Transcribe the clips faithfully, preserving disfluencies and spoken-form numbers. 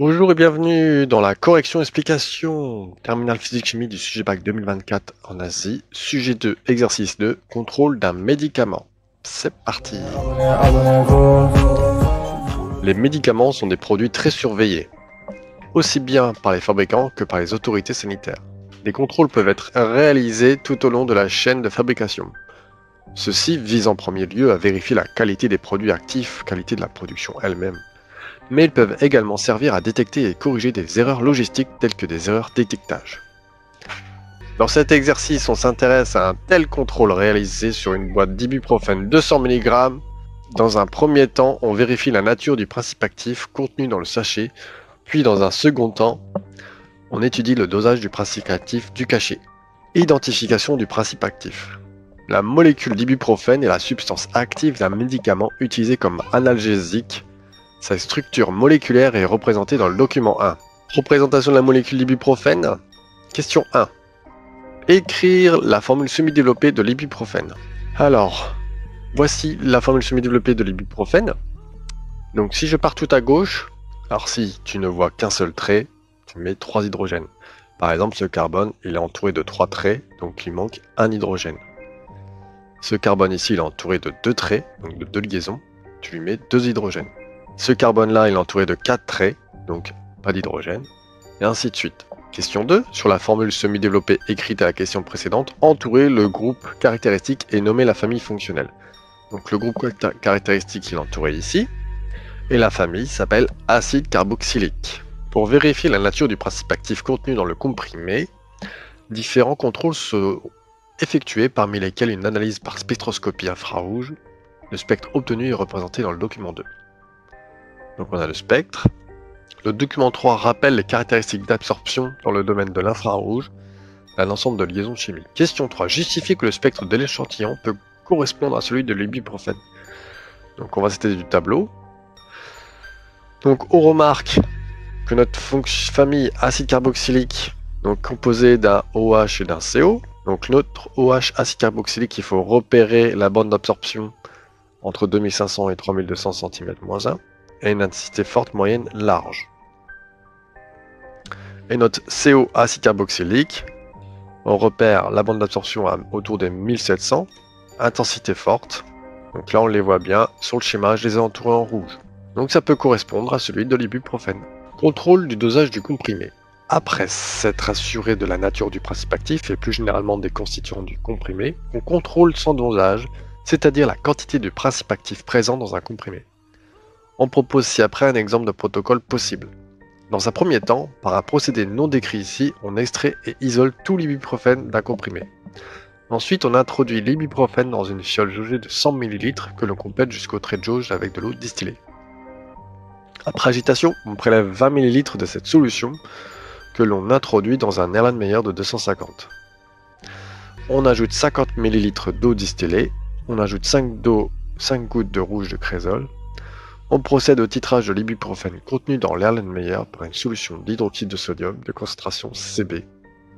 Bonjour et bienvenue dans la correction-explication terminale physique-chimie du sujet B A C deux mille vingt-quatre en Asie, sujet deux, exercice deux, contrôle d'un médicament. C'est parti. Les médicaments sont des produits très surveillés, aussi bien par les fabricants que par les autorités sanitaires. Des contrôles peuvent être réalisés tout au long de la chaîne de fabrication. Ceci vise en premier lieu à vérifier la qualité des produits actifs, qualité de la production elle-même. Mais ils peuvent également servir à détecter et corriger des erreurs logistiques telles que des erreurs d'étiquetage. Dans cet exercice, on s'intéresse à un tel contrôle réalisé sur une boîte d'ibuprofène deux cents milligrammes. Dans un premier temps, on vérifie la nature du principe actif contenu dans le sachet, puis dans un second temps, on étudie le dosage du principe actif du cachet. Identification du principe actif. La molécule d'ibuprofène est la substance active d'un médicament utilisé comme analgésique. Sa structure moléculaire est représentée dans le document un. Représentation de la molécule d'ibuprofène. Question un. Écrire la formule semi-développée de l'ibuprofène. Alors, voici la formule semi-développée de l'ibuprofène. Donc si je pars tout à gauche, alors si tu ne vois qu'un seul trait, tu mets trois hydrogènes. Par exemple, ce carbone, il est entouré de trois traits, donc il manque un hydrogène. Ce carbone ici, il est entouré de deux traits, donc de deux liaisons, tu lui mets deux hydrogènes. Ce carbone-là, il est entouré de quatre traits, donc pas d'hydrogène, et ainsi de suite. Question deux, sur la formule semi-développée écrite à la question précédente, entourez le groupe caractéristique et nommez la famille fonctionnelle. Donc le groupe caractéristique, il est entouré ici, et la famille s'appelle acide carboxylique. Pour vérifier la nature du principe actif contenu dans le comprimé, différents contrôles sont effectués parmi lesquels une analyse par spectroscopie infrarouge. Le spectre obtenu est représenté dans le document deux. Donc on a le spectre. Le document trois rappelle les caractéristiques d'absorption dans le domaine de l'infrarouge d'un ensemble de liaisons chimiques. Question trois. Justifier que le spectre de l'échantillon peut correspondre à celui de l'ibuprofène. Donc on va citer du tableau. Donc on remarque que notre famille acide carboxylique, donc composée d'un O H et d'un C O. Donc notre O H acide carboxylique, il faut repérer la bande d'absorption entre deux mille cinq cents et trois mille deux cents centimètres moins un. Et une intensité forte, moyenne, large. Et notre C O acide carboxylique, on repère la bande d'absorption autour des mille sept cents, intensité forte. Donc là on les voit bien, sur le schéma je les ai entourés en rouge. Donc ça peut correspondre à celui de l'ibuprofène. Contrôle du dosage du comprimé. Après s'être assuré de la nature du principe actif et plus généralement des constituants du comprimé, on contrôle son dosage, c'est-à-dire la quantité de principe actif présent dans un comprimé. On propose ci-après un exemple de protocole possible. Dans un premier temps, par un procédé non décrit ici, on extrait et isole tout l'ibuprofène d'un comprimé. Ensuite, on introduit l'ibuprofène dans une fiole jaugée de cent millilitres que l'on complète jusqu'au trait de jauge avec de l'eau distillée. Après agitation, on prélève vingt millilitres de cette solution que l'on introduit dans un Erlenmeyer de deux cent cinquante. On ajoute cinquante millilitres d'eau distillée, on ajoute cinq, cinq gouttes de rouge de crésol. On procède au titrage de l'ibuprofène contenu dans l'Erlenmeyer par une solution d'hydroxyde de sodium de concentration C B,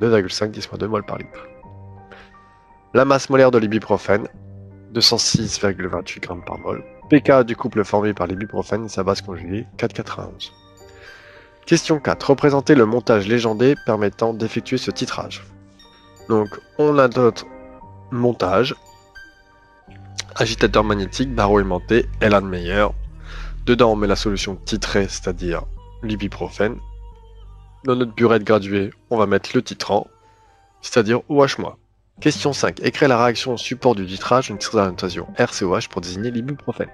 deux virgule cinq dix moins deux mol par litre. La masse molaire de l'ibuprofène, deux cent six virgule vingt-huit g par mol. pK du couple formé par l'ibuprofène et sa base conjuguée, quatre virgule quatre-vingt-onze. Question quatre. Représenter le montage légendé permettant d'effectuer ce titrage. Donc, on a notre montage. Agitateur magnétique, barreau aimanté, Erlenmeyer. Dedans, on met la solution titrée, c'est-à-dire l'ibuprofène. Dans notre burette graduée, on va mettre le titrant, c'est-à-dire O H moins. Question cinq. Écrire la réaction au support du titrage, on utilise la notation R C O H pour désigner l'ibuprofène.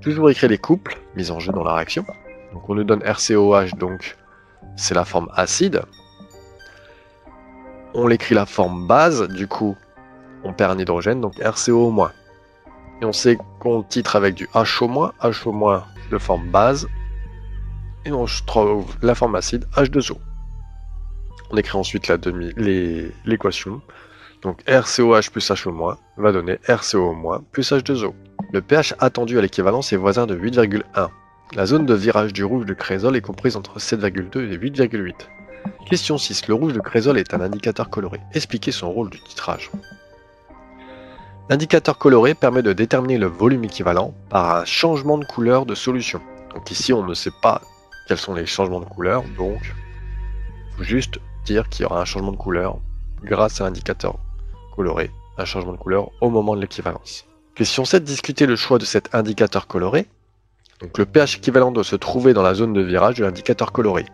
Toujours écrire les couples mis en jeu dans la réaction. Donc on nous donne R C O H, donc c'est la forme acide. On l'écrit la forme base, du coup on perd un hydrogène, donc R C O-. Et on sait qu'on titre avec du H O-, H O- de forme base, et on trouve la forme acide H deux O. On écrit ensuite la demi, les, l'équation, donc R C O H plus H O- va donner R C O- plus H deux O. Le pH attendu à l'équivalence est voisin de huit virgule un. La zone de virage du rouge de crésol est comprise entre sept virgule deux et huit virgule huit. Question six. Le rouge de crésol est un indicateur coloré. Expliquez son rôle du titrage. L'indicateur coloré permet de déterminer le volume équivalent par un changement de couleur de solution. Donc ici, on ne sait pas quels sont les changements de couleur. Donc, il faut juste dire qu'il y aura un changement de couleur grâce à l'indicateur coloré, un changement de couleur au moment de l'équivalence. Question sept, discuter le choix de cet indicateur coloré. Donc le pH équivalent doit se trouver dans la zone de virage de l'indicateur coloré.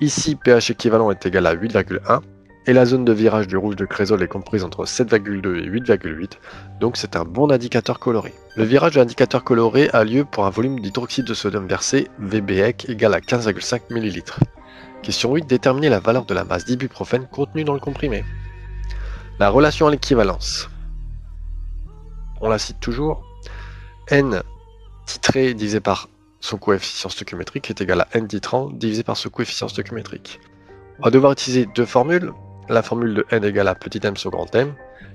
Ici, pH équivalent est égal à huit virgule un et la zone de virage du rouge de crésol est comprise entre sept virgule deux et huit virgule huit, donc c'est un bon indicateur coloré. Le virage de l'indicateur coloré a lieu pour un volume d'hydroxyde de sodium versé, V B E C, égal à quinze virgule cinq millilitres. Question huit, déterminer la valeur de la masse d'ibuprofène contenue dans le comprimé. La relation à l'équivalence, on la cite toujours. N titré divisé par son coefficient stœchiométrique est égal à N titrant divisé par son coefficient stœchiométrique. On va devoir utiliser deux formules, la formule de N égale à petit m sur grand M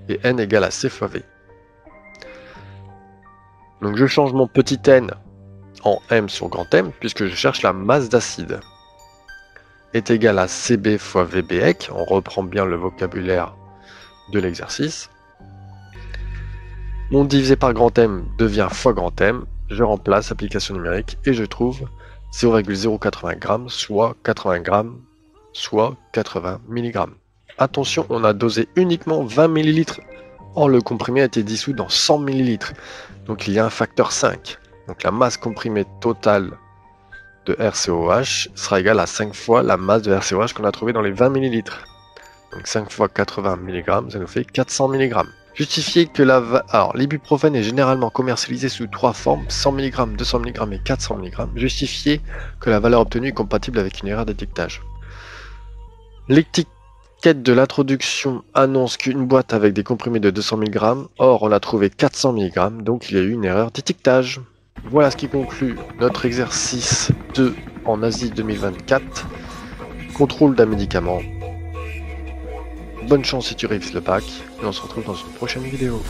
et N égale à C fois V. Donc je change mon petit n en m sur grand M puisque je cherche la masse d'acide. Est égal à C B fois V B E C, on reprend bien le vocabulaire de l'exercice. Mon divisé par grand M devient fois grand M, je remplace application numérique et je trouve zéro virgule zéro quatre-vingts grammes, soit quatre-vingts grammes, soit quatre-vingts milligrammes. Attention, on a dosé uniquement vingt millilitres, or le comprimé a été dissous dans cent millilitres, donc il y a un facteur cinq. Donc la masse comprimée totale de R C O H sera égale à cinq fois la masse de R C O H qu'on a trouvée dans les vingt millilitres. Donc cinq fois quatre-vingts milligrammes, ça nous fait quatre cents milligrammes. Justifier que la... Va... Alors, l'ibuprofène est généralement commercialisé sous trois formes, cent milligrammes, deux cents milligrammes et quatre cents milligrammes. Justifier que la valeur obtenue est compatible avec une erreur d'étiquetage. L'étiquette de l'introduction annonce qu'une boîte avec des comprimés de deux cents milligrammes, or on a trouvé quatre cents milligrammes, donc il y a eu une erreur d'étiquetage. Voilà ce qui conclut notre exercice deux en Asie deux mille vingt-quatre. Contrôle d'un médicament. Bonne chance si tu révises le bac et on se retrouve dans une prochaine vidéo.